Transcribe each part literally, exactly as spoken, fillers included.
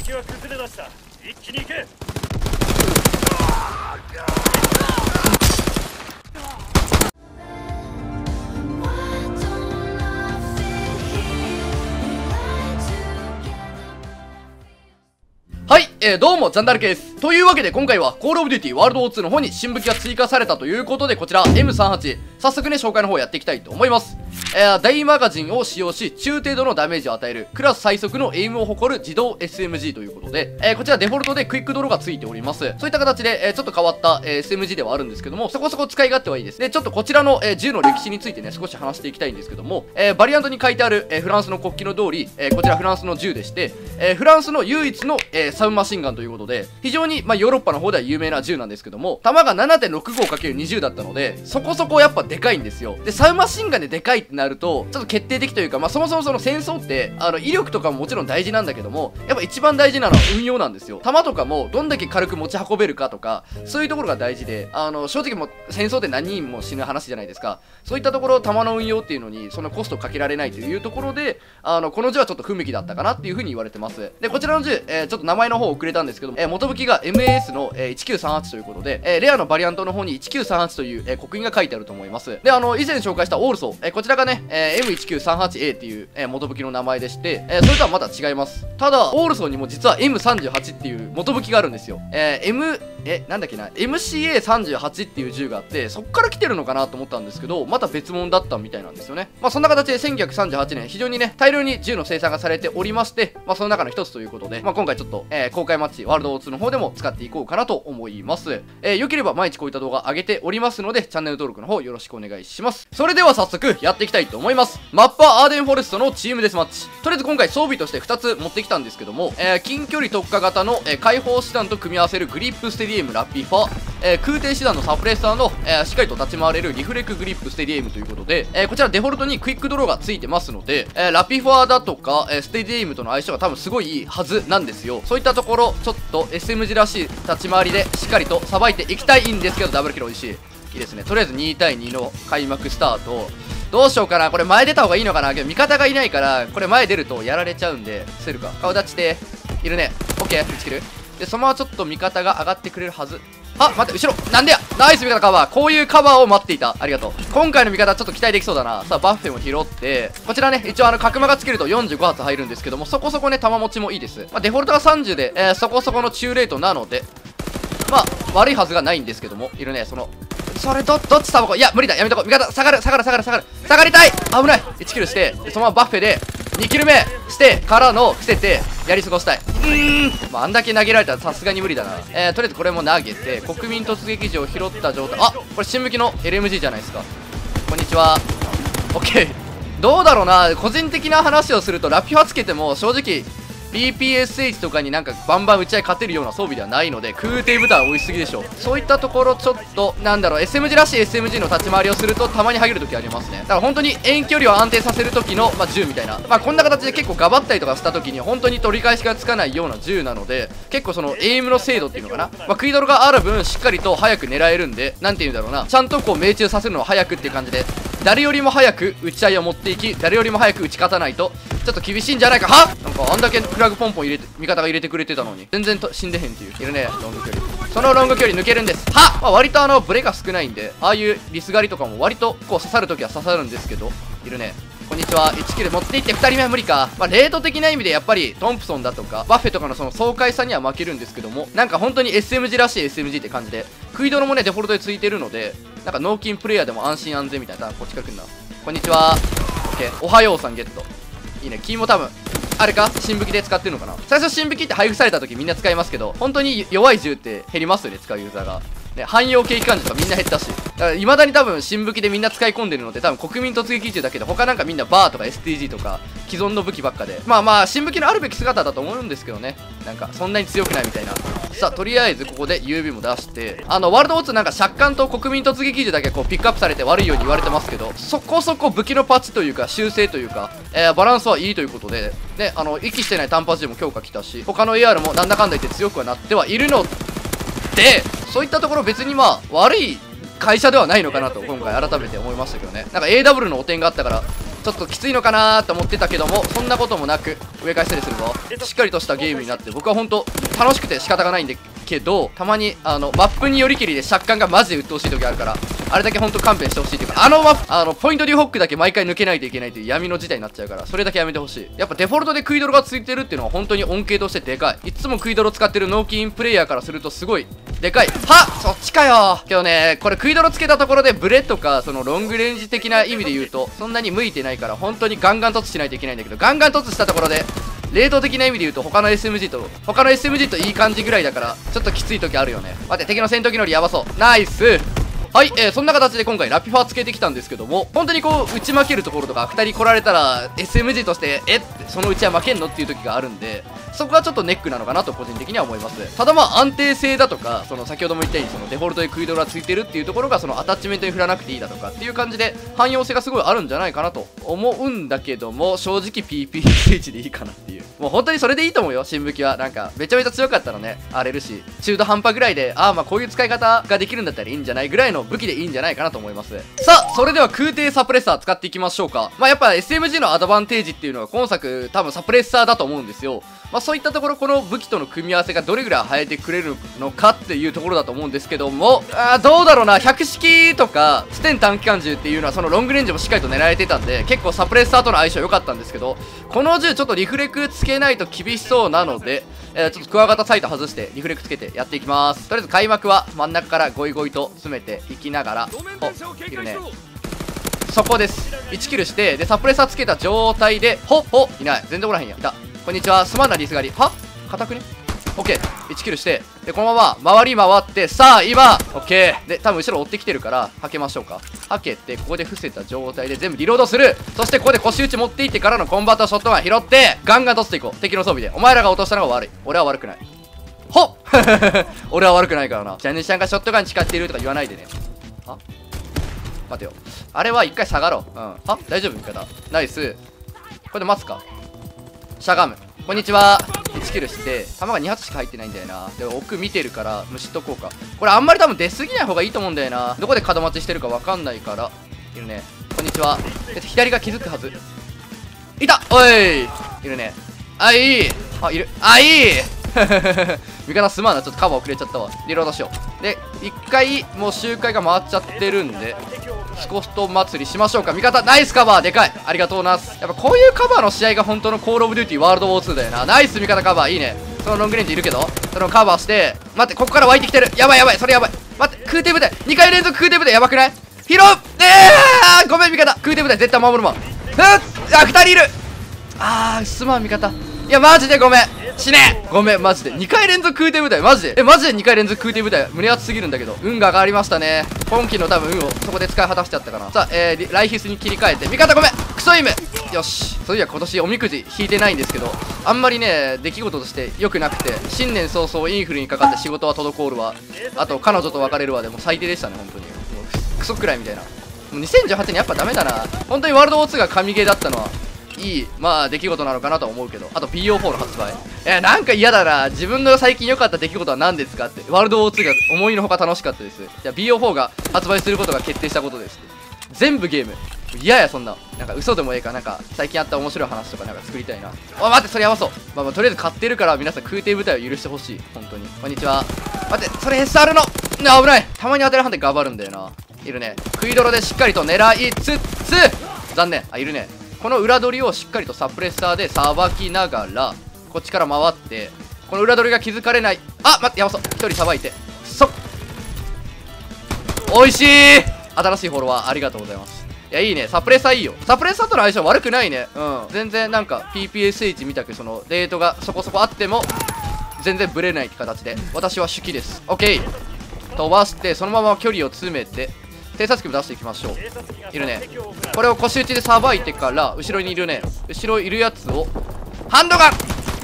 敵は崩れ出した。一気に行け。はい、えー、どうも、ジャンダルケです。というわけで今回は、コールオブデューティーワールドウォーツーの方に新武器が追加されたということで、こちら エムさんじゅうはち、早速ね、紹介の方やっていきたいと思います。えー、大マガジンを使用し、中程度のダメージを与える、クラス最速のエイムを誇る自動 エスエムジー ということで、えー、こちらデフォルトでクイックドローがついております。そういった形で、えー、ちょっと変わった、えー、エスエムジー ではあるんですけども、そこそこ使い勝手はいいです。で、ちょっとこちらの、えー、銃の歴史についてね、少し話していきたいんですけども、えー、バリアントに書いてある、えー、フランスの国旗の通り、えー、こちらフランスの銃でして、えー、フランスの唯一の、えー、サブマシンガンということで、非常にまあ、ヨーロッパの方では有名な銃なんですけども、弾が ななてんろくごかけるにじゅう だったので、そこそこやっぱでかいんですよ。で、サブマシンガンででかいってなると、ちょっと決定的というか、まあ、そもそもその戦争って、あの、威力とかももちろん大事なんだけども、やっぱ一番大事なのは運用なんですよ。弾とかもどんだけ軽く持ち運べるかとか、そういうところが大事で、あの、正直もう戦争って何人も死ぬ話じゃないですか。そういったところ、弾の運用っていうのに、そのコストかけられないというところで、あの、この銃はちょっと不向きだったかなっていうふうに言われてます。で、こちらの銃、えー、ちょっと名前の方遅れたんですけども、えー、元武器がエムエーエス の、えー、いちきゅうさんはちということで、えー、レアのバリアントの方にいちきゅうさんはちという、えー、刻印が書いてあると思います。で、あの、以前紹介したオールソー、えー、こちらがね、えー、エムいちきゅうさんはちエー っていう、えー、元武器の名前でして、えー、それとはまた違います。ただ、オールソーにも実は エムさんじゅうはち っていう元武器があるんですよ。えー、M、え、なんだっけな、エムシーエーさんじゅうはち っていう銃があって、そっから来てるのかなと思ったんですけど、また別物だったみたいなんですよね。まあ、そんな形でせんきゅうひゃくさんじゅうはちねん、非常にね、大量に銃の生産がされておりまして、まあ、その中の一つということで、まあ、今回ちょっと、えー、公開マッチ、ワールドウォーツーの方でも使っていこうかなと思います。えー、良ければ毎日こういった動画上げておりますので、チャンネル登録の方よろしくお願いします。それでは早速やっていきたいと思います。マッパーアーデンフォレストのチームデスマッチ。とりあえず今回装備としてふたつ持ってきたんですけども、えー、近距離特化型の、えー、解放手段と組み合わせるグリップステディエムラピファー、えー、空挺手段のサプレッサーの、えー、しっかりと立ち回れるリフレックグリップステディエムということで、えー、こちらデフォルトにクイックドローがついてますので、えー、ラピファーだとか、えー、ステディエムとの相性が多分すごいいいはずなんですよ。そういったところ、ちょっと エスエムジー らしい立ち回りでしっかりとさばいていきたいんですけど、ダブルキル美味しい。いいですね。とりあえずにたいにの開幕スタート。どうしようかな。これ前出た方がいいのかな。けど味方がいないから、これ前出るとやられちゃうんで、伏せるか。顔立ちて。いるね。オッケー。打ち切る。で、そのままちょっと味方が上がってくれるはず。あ、待って、後ろ。なんでや。ナイス味方カバー。こういうカバーを待っていた。ありがとう。今回の味方ちょっと期待できそうだな。さあ、バッフェも拾って、こちらね、一応あの、角間がつけるとよんじゅうごはつ入るんですけども、そこそこね、弾持ちもいいです。まあ、デフォルトがさんじゅうで、えー、そこそこの中レートなので、まあ、悪いはずがないんですけども、いるね、その、それど、どっちタバコ、いや、無理だ、やめとこう、味方、下がる、下がる、下がる、下がる、下がりたい、危ない、いちキルして、そのままバッフェで、にキル目して、からの、伏せて、やり過ごしたい。うーん、まあ、あんだけ投げられたらさすがに無理だな。えー、とりあえずこれも投げて、国民突撃時を拾った状態、あ、これ新武器の エルエムジー じゃないですか。こんにちは。オッケー。どうだろうな、個人的な話をすると、ラピファつけても、正直、ピーピーエスエイチ とかになんかバンバン打ち合い勝てるような装備ではないので、空挺部隊は追いすぎでしょう。そういったところちょっとなんだろう、 エスエムジー らしい エスエムジー の立ち回りをするとたまにはげるときありますね。だから本当に遠距離を安定させるときの、まあ、銃みたいな、まあ、こんな形で結構ガバったりとかしたときに本当に取り返しがつかないような銃なので、結構そのエイムの精度っていうのかな、まあ、クイドロがある分しっかりと早く狙えるんで、なんていうんだろうな、ちゃんとこう命中させるのは早くっていう感じで、誰よりも早く打ち合いを持っていき、誰よりも早く打ち勝たないとちょっと厳しいんじゃないか。はなんかあんだけフラグポンポン入れて味方が入れてくれてたのに全然と死んでへんっていう。いるね、ロング距離。そのロング距離抜けるんです。はっ、まあ、割とあのブレが少ないんで、ああいうリス狩りとかも割とこう刺さるときは刺さるんですけど、いるね、こんにちは。いちキル持っていってふたりめは無理か。まあ、レート的な意味でやっぱりトンプソンだとかバッフェとかのその爽快さには負けるんですけども、なんか本当に エスエムジー らしい エスエムジー って感じで、クイドロもねデフォルトでついてるので、なんか脳筋プレイヤーでも安心安全みたいな。こっちから来るな。こんにちは。オッケー。おはようさんゲット。いいね。キーも多分、あれか新武器で使ってるのかな。最初新武器って配布された時みんな使いますけど、本当に弱い銃って減りますよね、使うユーザーが。ね、汎用系機関銃とかみんな減ったし。だから未だに多分新武器でみんな使い込んでるので、多分国民突撃銃だけど、他なんかみんなバーとか エスティージー とか既存の武器ばっかで。まあまあ、新武器のあるべき姿だと思うんですけどね。なんかそんなに強くないみたいな。さあ、とりあえずここで ユービー も出して、あの、ワールドウォーツなんか借款と国民突撃銃だけこうピックアップされて悪いように言われてますけど、そこそこ武器のパッチというか修正というか、えー、バランスはいいということで、ね、あの、息してない単発銃も強化きたし、他の エーアール もなんだかんだ言って強くはなってはいるので、そういったところ別にまあ悪い会社ではないのかなと今回改めて思いましたけどね。なんか エーダブリュー の汚点があったから、ちちょっときついのかなーと思ってたけども、そんなこともなく上から失礼するぞ。しっかりとしたゲームになって、僕は本当楽しくて仕方がないんでけど、たまにあのマップによりきりで借勘がマジで鬱陶しい時あるから、あれだけ本当勘弁してほしいというか、あのマップあのポイントデューホックだけ毎回抜けないといけないという闇の事態になっちゃうから、それだけやめてほしい。やっぱデフォルトでクイドロがついてるっていうのは本当に恩恵としてでかい。いつもクイドロ使ってる納金プレイヤーからするとすごいでかい。はそっちかよ。けどね、これクイドロつけたところでブレとかそのロングレンジ的な意味で言うとそんなに向いてないから、本当にガンガン突しないといけないんだけど、ガンガン突したところで冷凍的な意味で言うと他の エスエムジー と他の エスエムジー といい感じぐらいだから、ちょっときつい時あるよね。待って、敵の戦闘機能よりやばそう。ナイス。はい、えー、そんな形で今回ラピファーつけてきたんですけども、本当にこう打ち負けるところとかふたり来られたら エスエムジー としてえってそのうちは負けんのっていう時があるんで、そこはちょっとネックなのかなと個人的には思います。ただまあ安定性だとか、その先ほども言ったようにそのデフォルトでクイドロがついてるっていうところが、そのアタッチメントに振らなくていいだとかっていう感じで汎用性がすごいあるんじゃないかなと思うんだけども、正直 ピーピーエスエイチ でいいかなっていう、もう本当にそれでいいと思うよ。新武器はなんかめちゃめちゃ強かったのね荒れるし、中途半端ぐらいで、ああまあこういう使い方ができるんだったらいいんじゃないぐらいの武器でいいんじゃないかなと思います。さあそれでは空挺サプレッサー使っていきましょうか。まあやっぱ エスエムジー のアドバンテージっていうのが今作多分サプレッサーだと思うんですよ。まあそういったところ、この武器との組み合わせがどれぐらい生えてくれるのかっていうところだと思うんですけども、あーどうだろうな。百式とかステン短機関銃っていうのはそのロングレンジもしっかりと狙えてたんで、結構サプレッサーとの相性良かったんですけど、この銃ちょっとリフレクつけないと厳しそうなので、えー、ちょっとクワガタサイト外してリフレクつけてやっていきます。とりあえず開幕は真ん中からゴイゴイと詰めていきながら、おいるね、そこです。いちキルして、でサプレッサーつけた状態で、ほっほっいない、全然おらへんやん。いた、こんにちは、すまんなリス狩り。は固くね。オッケー、いちキルして、でこのまま回り回って、さあ今オッケーで多分後ろ追ってきてるからはけましょうか。はけてここで伏せた状態で全部リロードする。そしてここで腰打ち持っていってからのコンバートショットガン拾ってガンガン取っていこう。敵の装備でお前らが落としたのが悪い。俺は悪くない。ほっ俺は悪くないからな。ジャニーちゃんがショットガン誓っているとか言わないでね。あ待てよ、あれは一回下がろう。うん、あ大丈夫味方。ナイス。これで待つか、しゃがむ。こんにちは。いちキルして、弾がに発しか入ってないんだよな。で、奥見てるから、むしっとこうか。これあんまり多分出すぎない方がいいと思うんだよな。どこで角待ちしてるかわかんないから。いるね。こんにちは。左が気づくはず。いた！おい！いるね。あ、いい！あ、いる。あ、いい！味方すまんな。ちょっとカバー遅れちゃったわ。リロードしよう。で、一回、もう周回が回っちゃってるんで、スコスト祭りしましょうか。味方、ナイスカバーでかい。ありがとうなす。やっぱこういうカバーの試合が本当のコールオブデューティーワールドウォーツーだよな。ナイス味方カバー、いいね。そのロングレンジいるけど、そのカバーして、待って、ここから湧いてきてる。やばいやばい、それやばい。待って、空挺部隊。にかい連続空挺部隊、やばくない？拾う！えーごめん味方。空挺部隊絶対守るもん。うん、あ、ふたりいる。あー、すまん味方。いや、マジでごめん。死ねごめん、マジで。にかい連続空挺部隊、マジで。え、マジでにかい連続空挺部隊、胸熱すぎるんだけど。運が上がりましたね。今期の多分運をそこで使い果たしちゃったかな。さあ、えー、ライヒスに切り替えて。味方ごめんクソイム。よし。そういや、今年おみくじ引いてないんですけど、あんまりね、出来事として良くなくて、新年早々インフルにかかって仕事は滞るわ。あと、彼女と別れるわ。でも最低でしたね、本当に。もうクソくらいみたいな。もうにせんじゅうはちねんやっぱダメだな。本当にワールドウォーツーが神ゲーだったのは、いい、まあ、出来事なのかなと思うけど。あと、ビーオーフォー の発売。え、なんか嫌だな。自分の最近良かった出来事は何ですかって。ワールドウォーツーが思いのほか楽しかったです。じゃあ、ビーオーフォー が発売することが決定したことです。全部ゲーム。嫌や、そんな。なんか、嘘でもええか。なんか、最近あった面白い話とかなんか作りたいな。あ、待って、それやばそう。まあ、まあ、とりあえず買ってるから、皆さん空挺部隊を許してほしい。本当に。こんにちは。待って、それ エスアール の。な、危ない。たまに当てるはんで頑張るんだよな。いるね。食い泥でしっかりと狙いつつ、残念。あ、いるね。この裏取りをしっかりとサプレッサーでさばきながら、こっちから回って、この裏取りが気づかれない。あ、待って、やばそう。一人さばいて。そっ。おいしい！新しいフォロワーありがとうございます。いや、いいね。サプレッサーいいよ。サプレッサーとの相性悪くないね。うん。全然なんか ピーピーエスエイチ みたく、その、レートがそこそこあっても、全然ブレないって形で。私は手記です。オッケー。飛ばして、そのまま距離を詰めて、偵察機も出していきましょう。いるね。これを腰打ちでさばいてから、後ろにいるね。後ろいるやつをハンドガン。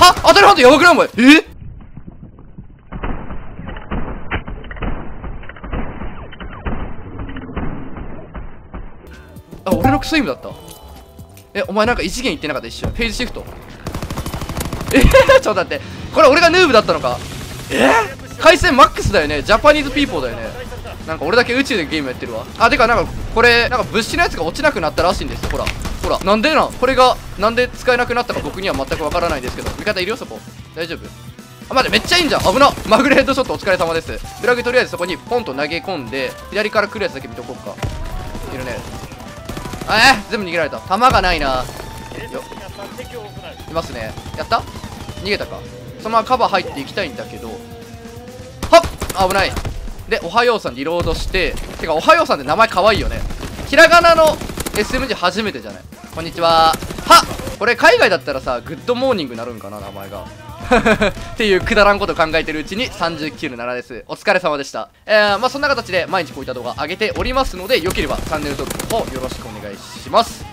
は当たるハンドやばくないお前。えあ、俺のクソイムだった。え、お前なんか異次元行ってなかった一瞬。フェーズシフト。えちょっと待って、これ俺がヌーブだったのか。え回線マックスだよね。ジャパニーズピーポーだよね。なんか俺だけ宇宙でゲームやってるわ。あ、てかなんかこれ、なんか物資のやつが落ちなくなったらしいんですよ。ほら。ほら、なんでなん、これがなんで使えなくなったか僕には全くわからないですけど、味方いるよそこ、大丈夫？あ、待って、めっちゃいいんじゃん。危なっ、マグレードショットお疲れ様です。ドラグとりあえずそこにポンと投げ込んで、左から来るやつだけ見とこうか。いるね。あえー、全部逃げられた。弾がないな。よいますね。やった、逃げたか。そのままカバー入っていきたいんだけど、はっ、危ない。で、おはようさんリロードして、てかおはようさんって名前かわいいよね。ひらがなの エスエムジー 初めてじゃない？こんにちは。はっ、これ海外だったらさ、グッドモーニングなるんかな、名前がっていうくだらんこと考えてるうちにさんじゅうきゅうのななです。お疲れ様でした。えー、まあそんな形で毎日こういった動画上げておりますので、よければチャンネル登録の方よろしくお願いします。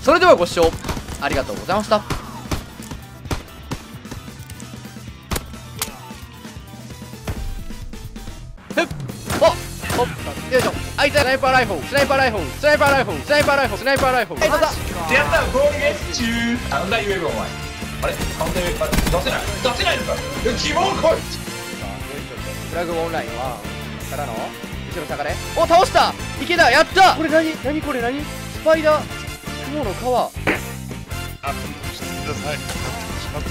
それではご視聴ありがとうございました。よいしょ。あいつはスナイパーライフル、スナイパーライフル、スナイパーライフル、スナイパーライフル、スナイパーライフル。え、どうだ？出会ったらゴールゲッチュー。なんだ言えばお前。あれ？カウンター言えば出せない。出せないのか。希望来い。フラグオンラインはからの後ろ下がれ。お、倒した。池田やった。これ何？何これ何？スパイダー。雲の皮。あ、してください。何の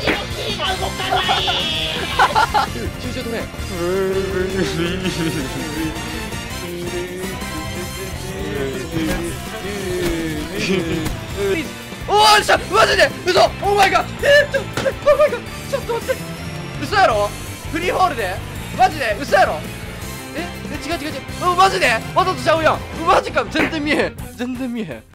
キーが動かない。救助止め。おーしゃ、マジで嘘、お前がえー、ちょっとお前がちょっと待って、嘘やろ、フリーホールでマジで嘘やろ、え、違う違う違う、マジでわざとちゃうやん、マジか、全然見えへん、全然見えへん。